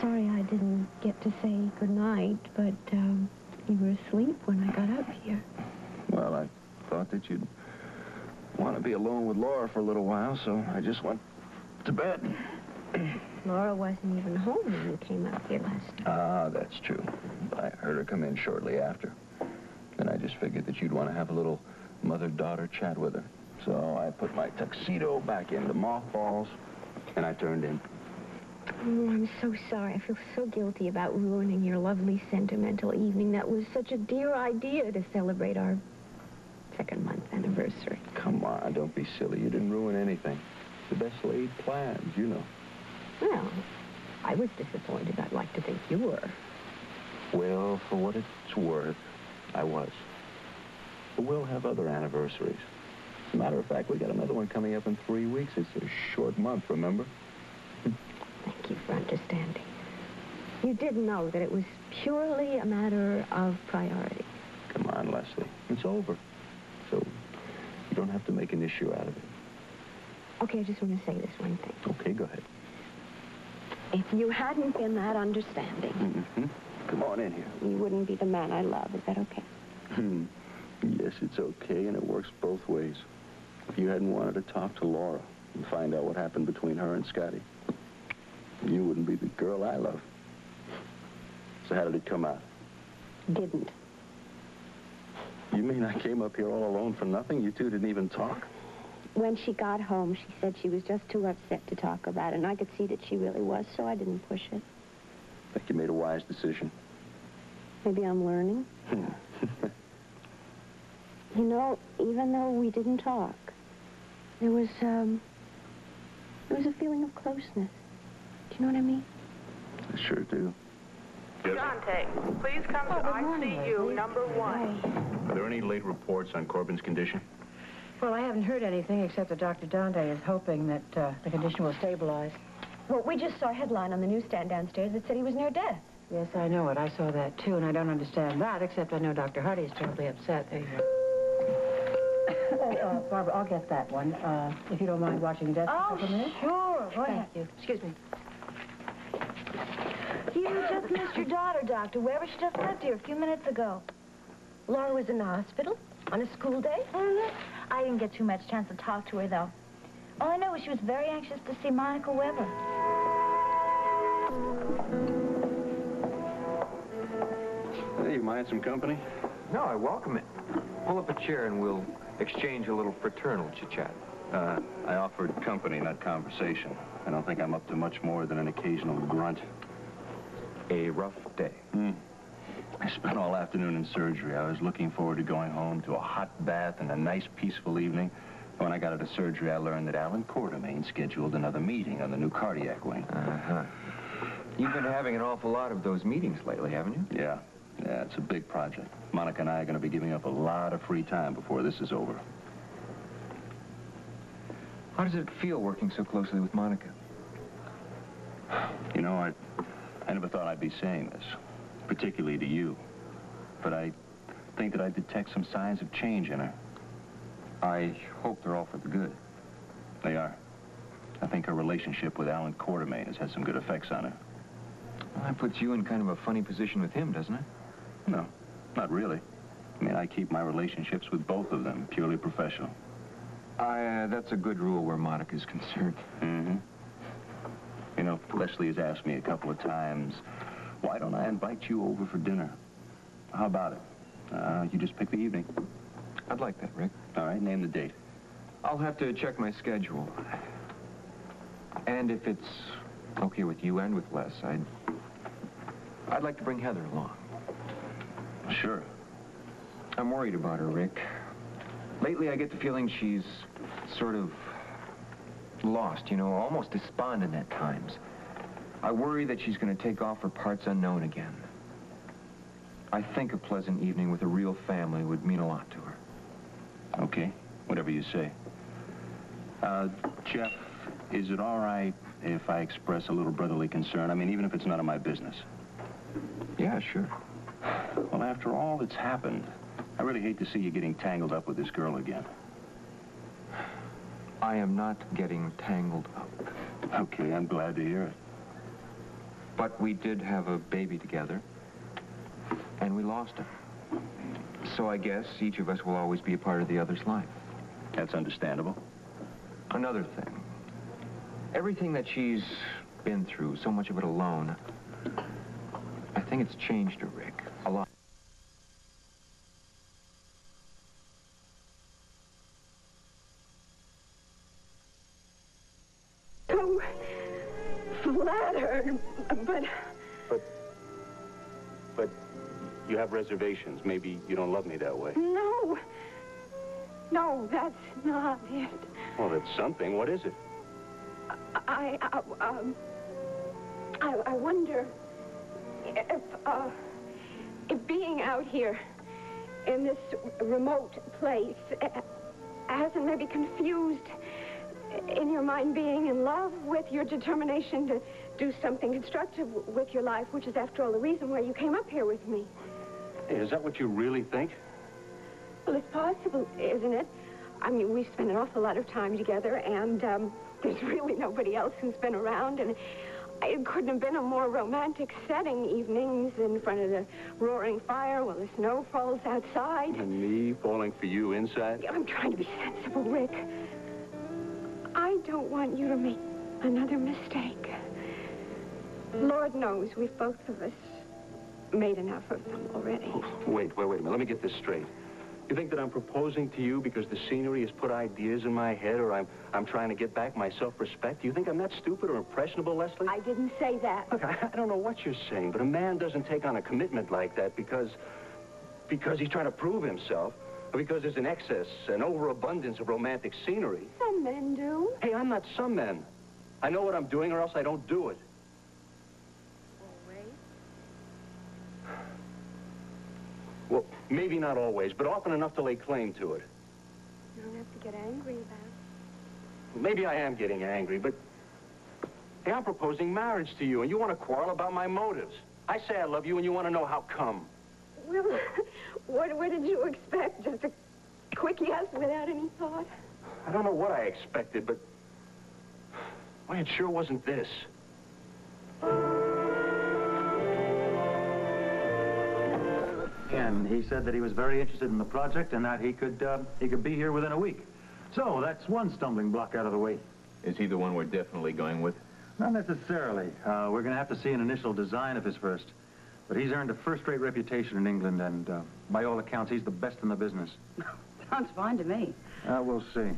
sorry I didn't get to say goodnight, but you were asleep when I got up here. Well, I thought that you'd want to be alone with Laura for a little while, so I just went to bed. Laura wasn't even home when you came up here last time. Ah, that's true. I heard her come in shortly after. Then I just figured that you'd want to have a little mother-daughter chat with her. So I put my tuxedo back into mothballs, and I turned in. Oh, I'm so sorry. I feel so guilty about ruining your lovely sentimental evening. That was such a dear idea to celebrate our second-month anniversary. Come on, don't be silly. You didn't ruin anything. The best-laid plans, you know. Well, I was disappointed. I'd like to think you were. Well, for what it's worth, I was. But we'll have other anniversaries. As a matter of fact, we got another one coming up in 3 weeks. It's a short month, remember? Thank you for understanding. You did know that it was purely a matter of priority. Come on, Leslie. It's over. So you don't have to make an issue out of it. Okay, I just want to say this one thing. Okay, go ahead. If you hadn't been that understanding... Come on in here. You wouldn't be the man I love. Is that okay? Yes, it's okay, and it works both ways. If you hadn't wanted to talk to Laura and find out what happened between her and Scotty, you wouldn't be the girl I love. So how did it come out? Didn't. You mean I came up here all alone for nothing? You two didn't even talk? When she got home, she said she was just too upset to talk about it, and I could see that she really was, so I didn't push it. I think you made a wise decision. Maybe I'm learning. You know, even though we didn't talk, there was a feeling of closeness. Do you know what I mean? I sure do. Dante, please come to ICU number 1. Are there any late reports on Corbin's condition? Well, I haven't heard anything except that Dr. Dante is hoping that the condition will stabilize. Well, we just saw a headline on the newsstand downstairs that said he was near death. Yes, I know it. I saw that, too, and I don't understand that, except I know Dr. Hardy is terribly upset. There you go. Barbara, I'll get that one, if you don't mind watching death for a minute. Oh, sure. Go ahead. Thank you. Excuse me. You just missed your daughter, Dr. Weber. She just left here a few minutes ago. Laura was in the hospital on a school day. I didn't get too much chance to talk to her, though. All I know is she was very anxious to see Monica Weber. Hey, you mind some company? No, I welcome it. Pull up a chair and we'll exchange a little fraternal chit-chat. I offered company, not conversation. I don't think I'm up to much more than an occasional grunt. A rough day. I spent all afternoon in surgery. I was looking forward to going home to a hot bath and a nice, peaceful evening. When I got out of surgery, I learned that Alan Quartermaine scheduled another meeting on the new cardiac wing. Uh-huh. You've been having an awful lot of those meetings lately, haven't you? Yeah. Yeah, it's a big project. Monica and I are going to be giving up a lot of free time before this is over. How does it feel working so closely with Monica? You know, I never thought I'd be saying this. Particularly to you. But I think that I detect some signs of change in her. I hope they're all for the good. They are. I think her relationship with Alan Quartermaine has had some good effects on her. Well, that puts you in kind of a funny position with him, doesn't it? No, not really. I mean, I keep my relationships with both of them purely professional. That's a good rule where Monica's concerned. You know, Leslie has asked me a couple of times, why don't I invite you over for dinner? How about it? You just pick the evening. I'd like that, Rick. All right, name the date. I'll have to check my schedule. And if it's okay with you and with Les, I'd like to bring Heather along. Sure. I'm worried about her, Rick. Lately, I get the feeling she's sort of lost, you know, almost despondent at times. I worry that she's going to take off for parts unknown again. I think a pleasant evening with a real family would mean a lot to her. Okay, whatever you say. Jeff, is it all right if I express a little brotherly concern? I mean, even if it's none of my business. Yeah, sure. Well, after all that's happened, I really hate to see you getting tangled up with this girl again. I am not getting tangled up. Okay, I'm glad to hear it. But we did have a baby together, and we lost it. So I guess each of us will always be a part of the other's life. That's understandable. Another thing. Everything that she's been through, so much of it alone, I think it's changed her, Rick, a lot. I'm flattered, but... But you have reservations. Maybe you don't love me that way. No. No, that's not it. Well, that's something. What is it? I wonder if being out here in this remote place hasn't maybe confused in your mind being in love with your determination to do something constructive with your life, which is, after all, the reason why you came up here with me. Hey, is that what you really think? Well, it's possible, isn't it? I mean, we spent an awful lot of time together, and there's really nobody else who's been around, and it couldn't have been a more romantic setting. Evenings in front of the roaring fire while the snow falls outside. And me falling for you inside? I'm trying to be sensible, Rick. I don't want you to make another mistake. Lord knows we've both of us made enough of them already. Oh, wait a minute. Let me get this straight. You think that I'm proposing to you because the scenery has put ideas in my head, or I'm trying to get back my self-respect? Do you think I'm that stupid or impressionable, Leslie? I didn't say that. Look, I don't know what you're saying, but a man doesn't take on a commitment like that because he's trying to prove himself, or because there's an excess, an overabundance of romantic scenery. Some men do. Hey, I'm not some men. I know what I'm doing, or else I don't do it. Well, maybe not always, but often enough to lay claim to it. You don't have to get angry about it. Maybe I am getting angry, but... Hey, I'm proposing marriage to you, and you want to quarrel about my motives. I say I love you, and you want to know how come. Well, what did you expect? Just a quick yes without any thought? I don't know what I expected, but... Why, it sure wasn't this. And he said that he was very interested in the project and that he could be here within a week. So that's one stumbling block out of the way. Is he the one we're definitely going with? Not necessarily. We're going to have to see an initial design of his first. But he's earned a first-rate reputation in England, and by all accounts, he's the best in the business. Sounds fine to me. We'll see.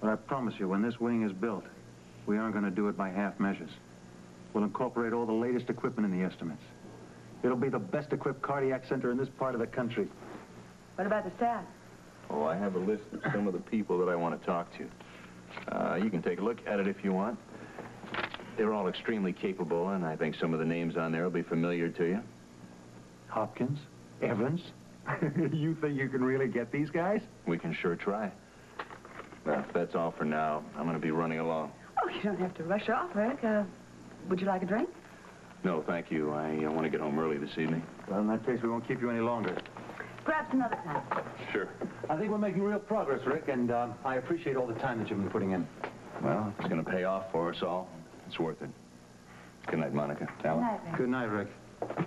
But I promise you, when this wing is built, we aren't going to do it by half measures. We'll incorporate all the latest equipment in the estimates. It'll be the best-equipped cardiac center in this part of the country. What about the staff? Oh, I have a list of some of the people that I want to talk to. You can take a look at it if you want. They're all extremely capable, and I think some of the names on there will be familiar to you. Hopkins? Evans? You think you can really get these guys? We can sure try. Well, that's all for now. I'm going to be running along. Oh, you don't have to rush off, Rick. Would you like a drink? No, thank you. I want to get home early this evening. Well, in that case, we won't keep you any longer. Perhaps another time. Sure. I think we're making real progress, Rick, and I appreciate all the time that you've been putting in. Well, it's going to pay off for us all. It's worth it. Good night, Monica. Alan? Good night, Rick. Good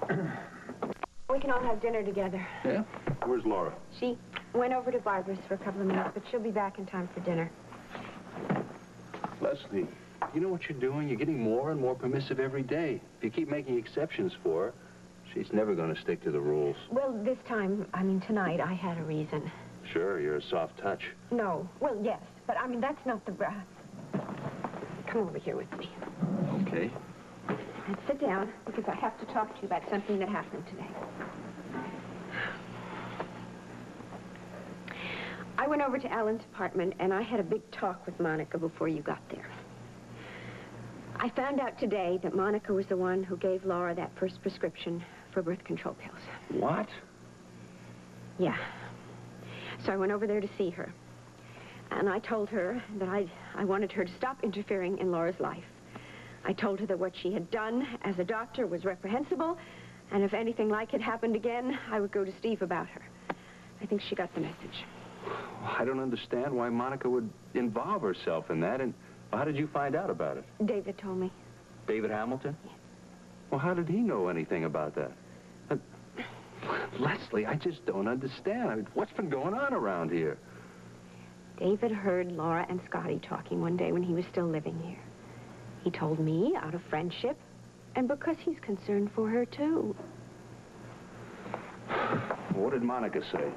night, Rick. We can all have dinner together. Yeah? Where's Laura? She went over to Barbara's for a couple of minutes, but she'll be back in time for dinner. Leslie... You know what you're doing? You're getting more and more permissive every day. If you keep making exceptions for her, she's never going to stick to the rules. Well, this time, I mean, tonight, I had a reason. Sure, you're a soft touch. No. Well, yes, but I mean, that's not the... Come over here with me. Okay. And sit down, because I have to talk to you about something that happened today. I went over to Alan's apartment, and I had a big talk with Monica before you got there. I found out today that Monica was the one who gave Laura that first prescription for birth control pills. What? Yeah. So I went over there to see her. And I told her that I wanted her to stop interfering in Laura's life. I told her that what she had done as a doctor was reprehensible, and if anything like it happened again, I would go to Steve about her. I think she got the message. I don't understand why Monica would involve herself in that, and... How did you find out about it? David told me. David Hamilton? Yes. Well, how did he know anything about that? Leslie, I just don't understand. I mean, what's been going on around here? David heard Laura and Scotty talking one day when he was still living here. He told me out of friendship, and because he's concerned for her, too. What did Monica say?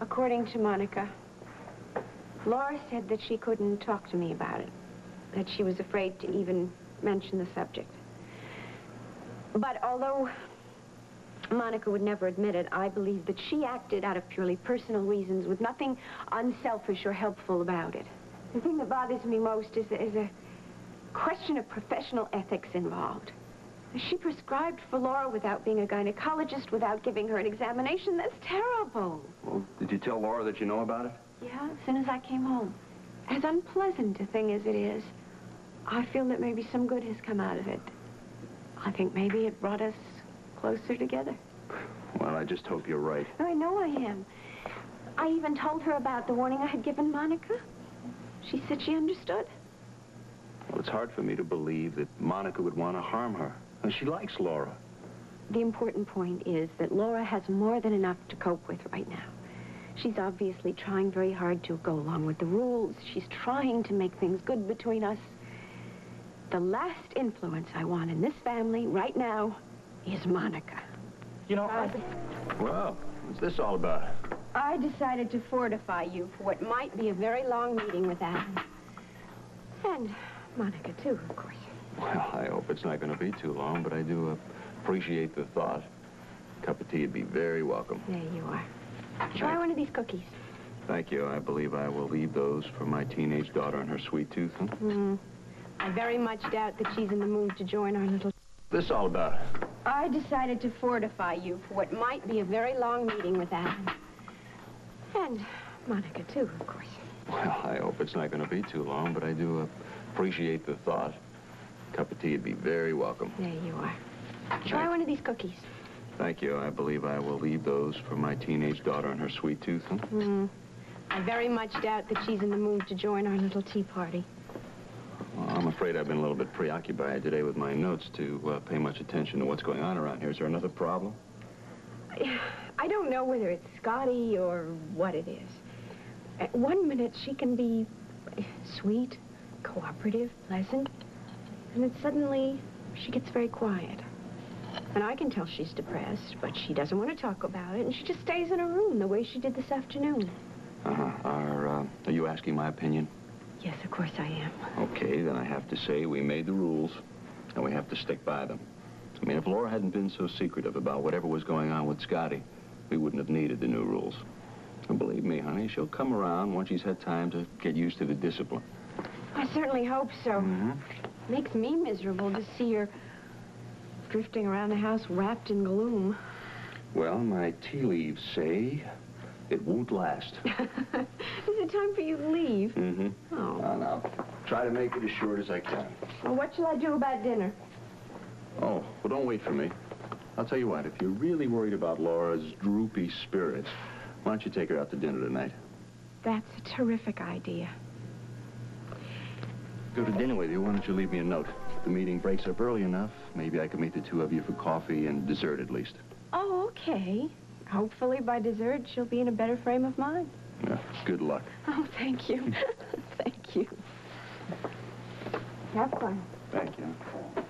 According to Monica, Laura said that she couldn't talk to me about it, that she was afraid to even mention the subject. But although Monica would never admit it, I believe that she acted out of purely personal reasons with nothing unselfish or helpful about it. The thing that bothers me most is a question of professional ethics involved. She prescribed for Laura without being a gynecologist, without giving her an examination. That's terrible. Well, did you tell Laura that you know about it? Yeah, as soon as I came home. As unpleasant a thing as it is, I feel that maybe some good has come out of it. I think maybe it brought us closer together. Well, I just hope you're right. I know I am. I even told her about the warning I had given Monica. She said she understood. Well, it's hard for me to believe that Monica would want to harm her. And she likes Laura. The important point is that Laura has more than enough to cope with right now. She's obviously trying very hard to go along with the rules. She's trying to make things good between us. The last influence I want in this family right now is Monica. You know, well, what's this all about? I decided to fortify you for what might be a very long meeting with Alan. And Monica, too, of course. Well, I hope it's not going to be too long, but I do appreciate the thought. A cup of tea would be very welcome. There you are. Try one of these cookies. Thank you. I believe I will leave those for my teenage daughter and her sweet tooth. Mm. I very much doubt that she's in the mood to join our little... What's this all about? I decided to fortify you for what might be a very long meeting with Alan. And Monica, too, of course. Well, I hope it's not going to be too long, but I do appreciate the thought. A cup of tea would be very welcome. There you are. Try one of these cookies. Thank you. I believe I will leave those for my teenage daughter and her sweet tooth. Mm. I very much doubt that she's in the mood to join our little tea party. Well, I'm afraid I've been a little bit preoccupied today with my notes to pay much attention to what's going on around here. Is there another problem? I don't know whether it's Scotty or what it is. At 1 minute, she can be sweet, cooperative, pleasant, and then suddenly she gets very quiet. And I can tell she's depressed, but she doesn't want to talk about it, and she just stays in her room the way she did this afternoon. Are you asking my opinion? Yes, of course I am. Okay, then I have to say we made the rules, and we have to stick by them. I mean, if Laura hadn't been so secretive about whatever was going on with Scotty, we wouldn't have needed the new rules. And believe me, honey, she'll come around once she's had time to get used to the discipline. I certainly hope so. Mm-hmm. Makes me miserable to see her drifting around the house wrapped in gloom. Well, my tea leaves say it won't last. Is it time for you to leave? Mm-hmm. Oh. No, no. Try to make it as short as I can. Well, what shall I do about dinner? Oh, well, don't wait for me. I'll tell you what, if you're really worried about Laura's droopy spirits, why don't you take her out to dinner tonight? That's a terrific idea. Go to dinner with you. Why don't you leave me a note? If the meeting breaks up early enough, maybe I can meet the two of you for coffee and dessert at least. Oh, okay. Hopefully by dessert, she'll be in a better frame of mind. Yeah, good luck. Oh, thank you. Thank you. Have fun. Thank you.